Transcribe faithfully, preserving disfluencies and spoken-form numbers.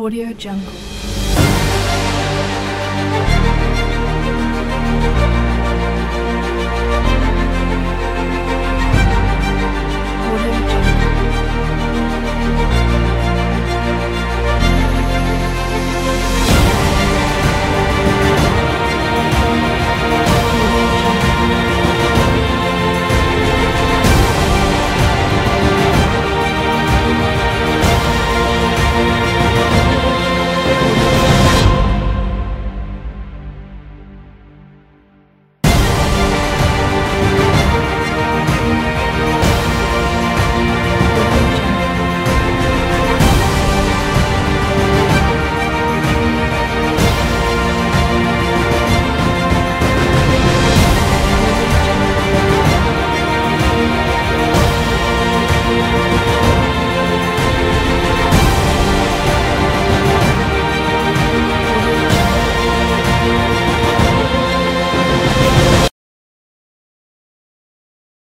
Audiojungle.